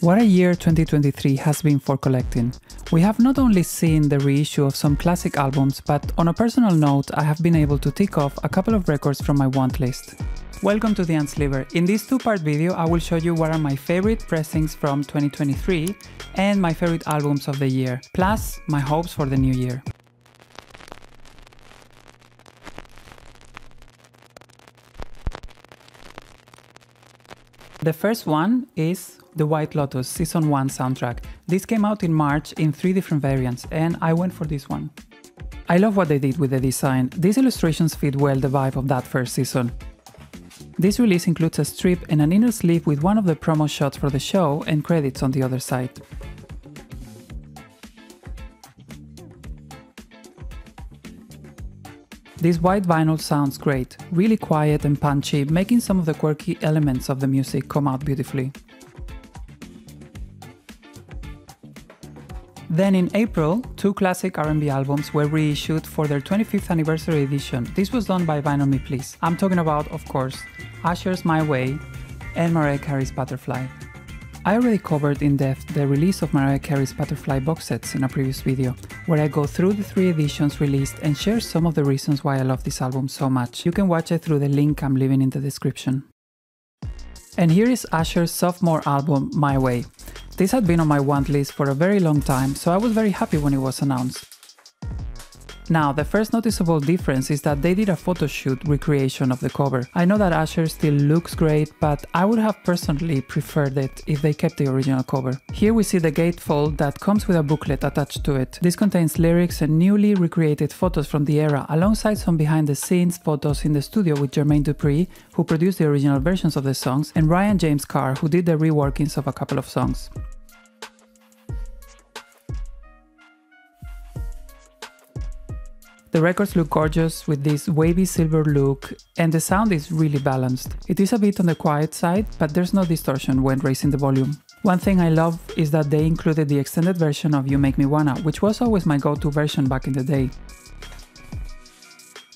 What a year 2023 has been for collecting. We have not only seen the reissue of some classic albums, but on a personal note, I have been able to tick off a couple of records from my want list. Welcome to The Unsleever. In this two-part video, I will show you what are my favorite pressings from 2023 and my favorite albums of the year, plus my hopes for the new year. The first one is The White Lotus Season 1 soundtrack. This came out in March in 3 different variants, and I went for this one. I love what they did with the design. These illustrations fit well the vibe of that first season. This release includes a strip and an inner sleeve with one of the promo shots for the show and credits on the other side. This white vinyl sounds great, really quiet and punchy, making some of the quirky elements of the music come out beautifully. Then in April, 2 classic R&B albums were reissued for their 25th anniversary edition. This was done by Vinyl Me Please. I'm talking about, of course, Usher's My Way and Mariah Carey's Butterfly. I already covered in depth the release of Mariah Carey's Butterfly box sets in a previous video, where I go through the 3 editions released and share some of the reasons why I love this album so much. You can watch it through the link I'm leaving in the description. And here is Usher's sophomore album, My Way. This had been on my want list for a very long time, so I was very happy when it was announced. Now, the first noticeable difference is that they did a photo shoot recreation of the cover. I know that Usher still looks great, but I would have personally preferred it if they kept the original cover. Here we see the gatefold that comes with a booklet attached to it. This contains lyrics and newly recreated photos from the era, alongside some behind-the-scenes photos in the studio with Jermaine Dupri, who produced the original versions of the songs, and Ryan James Carr, who did the reworkings of a couple of songs. The records look gorgeous with this wavy silver look, and the sound is really balanced. It is a bit on the quiet side, but there's no distortion when raising the volume. One thing I love is that they included the extended version of You Make Me Wanna, which was always my go-to version back in the day.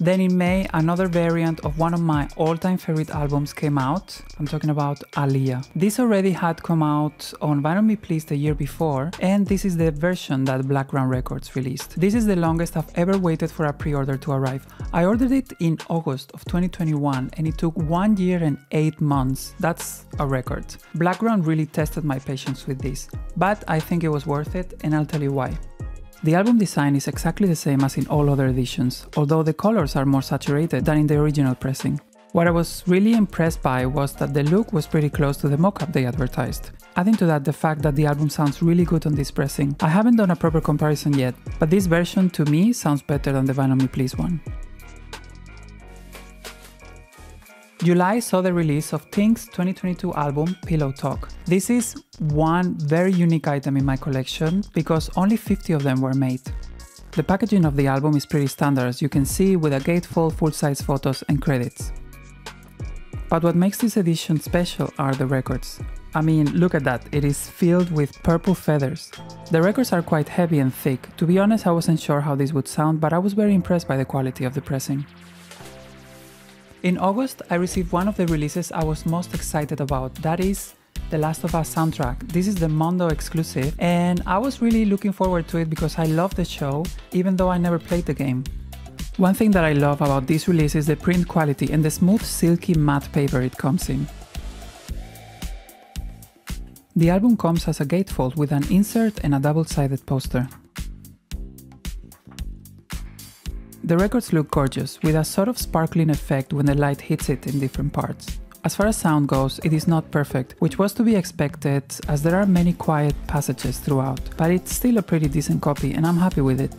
Then in May, another variant of one of my all-time favorite albums came out. I'm talking about Aaliyah. This already had come out on Vinyl Me Please the year before, and this is the version that Blackground Records released. This is the longest I've ever waited for a pre-order to arrive. I ordered it in August of 2021, and it took 1 year and 8 months. That's a record. Blackground really tested my patience with this, but I think it was worth it, and I'll tell you why. The album design is exactly the same as in all other editions, although the colors are more saturated than in the original pressing. What I was really impressed by was that the look was pretty close to the mock-up they advertised. Adding to that the fact that the album sounds really good on this pressing. I haven't done a proper comparison yet, but this version to me sounds better than the Vinyl Me Please one. July saw the release of Tink's 2022 album Pillow Talk. This is one very unique item in my collection because only 50 of them were made. The packaging of the album is pretty standard, as you can see, with a gatefold, full-size photos and credits. But what makes this edition special are the records. I mean, look at that, it is filled with purple feathers. The records are quite heavy and thick. To be honest, I wasn't sure how this would sound, but I was very impressed by the quality of the pressing. In August, I received one of the releases I was most excited about, that is The Last of Us soundtrack. This is the Mondo exclusive, and I was really looking forward to it because I love the show, even though I never played the game. One thing that I love about this release is the print quality and the smooth, silky matte paper it comes in. The album comes as a gatefold with an insert and a double-sided poster. The records look gorgeous, with a sort of sparkling effect when the light hits it in different parts. As far as sound goes, it is not perfect, which was to be expected as there are many quiet passages throughout, but it's still a pretty decent copy and I'm happy with it.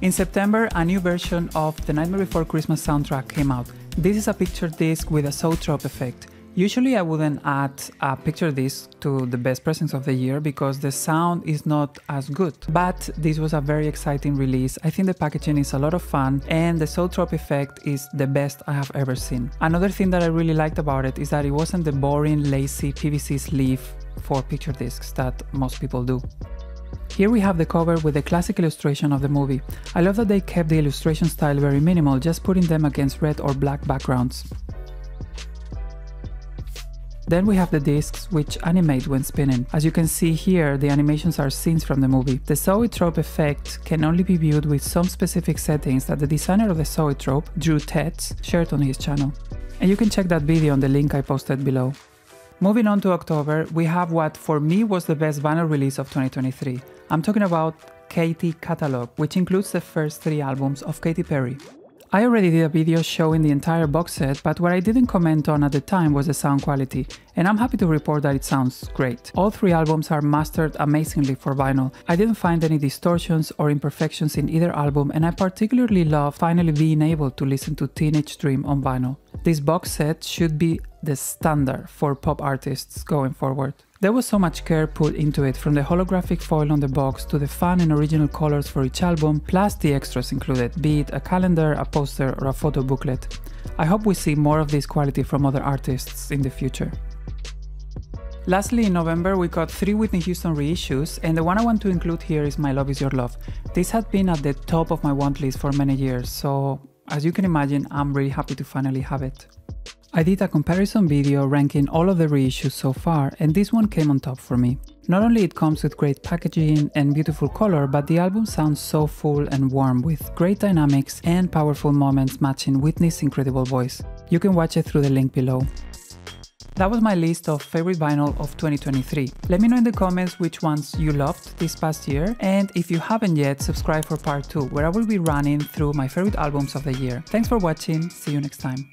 In September, a new version of the Nightmare Before Christmas soundtrack came out. This is a picture disc with a Zoetrope effect. Usually I wouldn't add a picture disc to the best pressings of the year because the sound is not as good. But this was a very exciting release. I think the packaging is a lot of fun and the Zoetrope effect is the best I have ever seen. Another thing that I really liked about it is that it wasn't the boring, lazy PVC sleeve for picture discs that most people do. Here we have the cover with the classic illustration of the movie. I love that they kept the illustration style very minimal, just putting them against red or black backgrounds. Then we have the discs, which animate when spinning. As you can see here, the animations are scenes from the movie. The zoetrope effect can only be viewed with some specific settings that the designer of the zoetrope, Drew Tetz, shared on his channel. And you can check that video on the link I posted below. Moving on to October, we have what for me was the best vinyl release of 2023. I'm talking about Katy Catalog, which includes the first 3 albums of Katy Perry. I already did a video showing the entire box set, but what I didn't comment on at the time was the sound quality, and I'm happy to report that it sounds great. All 3 albums are mastered amazingly for vinyl. I didn't find any distortions or imperfections in either album, and I particularly love finally being able to listen to Teenage Dream on vinyl. This box set should be the standard for pop artists going forward. There was so much care put into it, from the holographic foil on the box to the fun and original colors for each album, plus the extras included, be it a calendar, a poster, or a photo booklet. I hope we see more of this quality from other artists in the future. Lastly, in November, we got 3 Whitney Houston reissues, and the one I want to include here is My Love Is Your Love. This had been at the top of my want list for many years, so as you can imagine, I'm really happy to finally have it. I did a comparison video ranking all of the reissues so far, and this one came on top for me. Not only it comes with great packaging and beautiful color, but the album sounds so full and warm, with great dynamics and powerful moments matching Whitney's incredible voice. You can watch it through the link below. That was my list of favorite vinyl of 2023. Let me know in the comments which ones you loved this past year, and if you haven't yet, subscribe for part 2, where I will be running through my favorite albums of the year. Thanks for watching, see you next time.